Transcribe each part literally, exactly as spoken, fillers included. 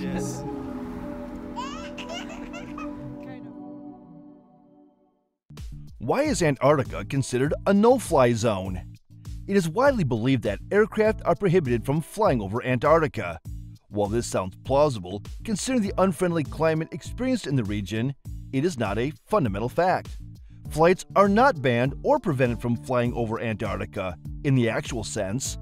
Yes. Why is Antarctica considered a no-fly zone? It is widely believed that aircraft are prohibited from flying over Antarctica. While this sounds plausible, considering the unfriendly climate experienced in the region, it is not a fundamental fact. Flights are not banned or prevented from flying over Antarctica, in the actual sense.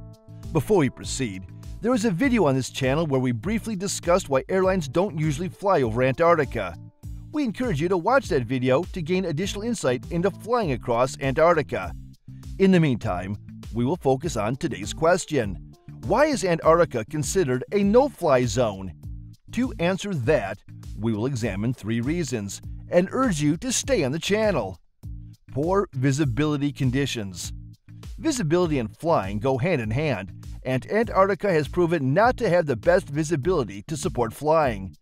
Before we proceed, there is a video on this channel where we briefly discussed why airlines don't usually fly over Antarctica. We encourage you to watch that video to gain additional insight into flying across Antarctica. In the meantime, we will focus on today's question. Why is Antarctica considered a no-fly zone? To answer that, we will examine three reasons and urge you to stay on the channel. Poor visibility conditions. Visibility and flying go hand in hand, and Antarctica has proven not to have the best visibility to support flying.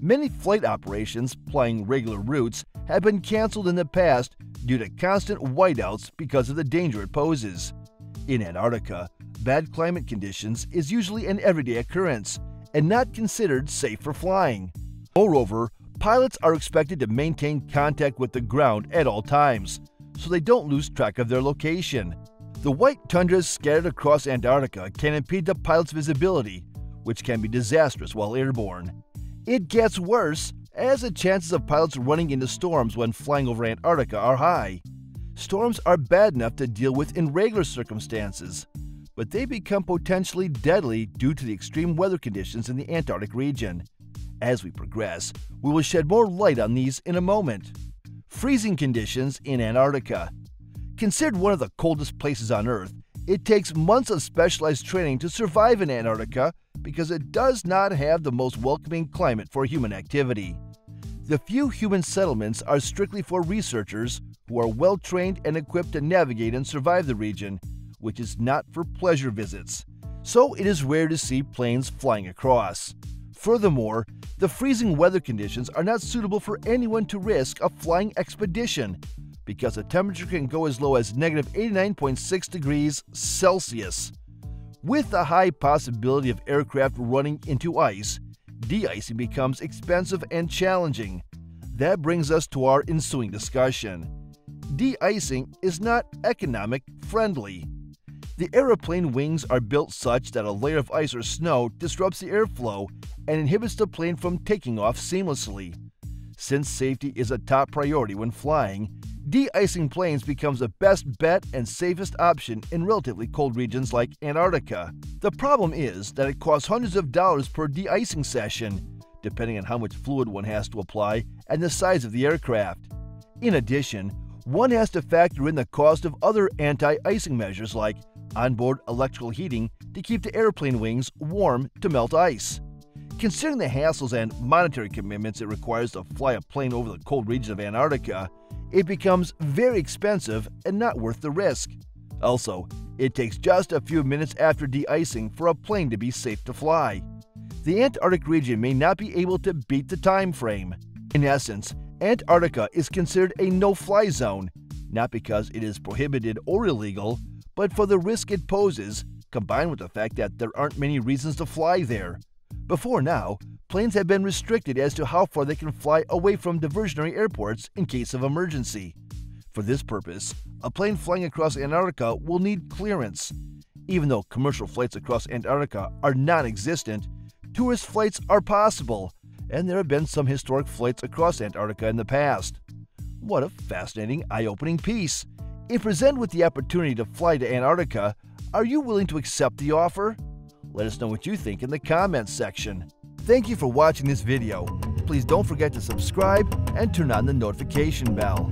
Many flight operations flying regular routes have been canceled in the past due to constant whiteouts because of the danger it poses. In Antarctica, bad climate conditions is usually an everyday occurrence and not considered safe for flying. Moreover, pilots are expected to maintain contact with the ground at all times, so they don't lose track of their location. The white tundras scattered across Antarctica can impede the pilot's visibility, which can be disastrous while airborne. It gets worse as the chances of pilots running into storms when flying over Antarctica are high. Storms are bad enough to deal with in regular circumstances, but they become potentially deadly due to the extreme weather conditions in the Antarctic region. As we progress, we will shed more light on these in a moment. Freezing conditions in Antarctica. Considered one of the coldest places on Earth, it takes months of specialized training to survive in Antarctica because it does not have the most welcoming climate for human activity. The few human settlements are strictly for researchers who are well-trained and equipped to navigate and survive the region, which is not for pleasure visits, so it is rare to see planes flying across. Furthermore, the freezing weather conditions are not suitable for anyone to risk a flying expedition, because the temperature can go as low as negative eighty-nine point six degrees Celsius. With the high possibility of aircraft running into ice, de-icing becomes expensive and challenging. That brings us to our ensuing discussion. De-icing is not economic friendly. The airplane wings are built such that a layer of ice or snow disrupts the airflow and inhibits the plane from taking off seamlessly. Since safety is a top priority when flying, de-icing planes becomes the best bet and safest option in relatively cold regions like Antarctica. The problem is that it costs hundreds of dollars per de-icing session, depending on how much fluid one has to apply and the size of the aircraft. In addition, one has to factor in the cost of other anti-icing measures like onboard electrical heating to keep the airplane wings warm to melt ice. Considering the hassles and monetary commitments it requires to fly a plane over the cold region of Antarctica, it becomes very expensive and not worth the risk. Also, it takes just a few minutes after de-icing for a plane to be safe to fly. The Antarctic region may not be able to beat the time frame. In essence, Antarctica is considered a no-fly zone, not because it is prohibited or illegal, but for the risk it poses, combined with the fact that there aren't many reasons to fly there. Before now, planes have been restricted as to how far they can fly away from diversionary airports in case of emergency. For this purpose, a plane flying across Antarctica will need clearance. Even though commercial flights across Antarctica are non-existent, tourist flights are possible, and there have been some historic flights across Antarctica in the past. What a fascinating, eye-opening piece! If presented with the opportunity to fly to Antarctica, are you willing to accept the offer? Let us know what you think in the comments section. Thank you for watching this video. Please don't forget to subscribe and turn on the notification bell.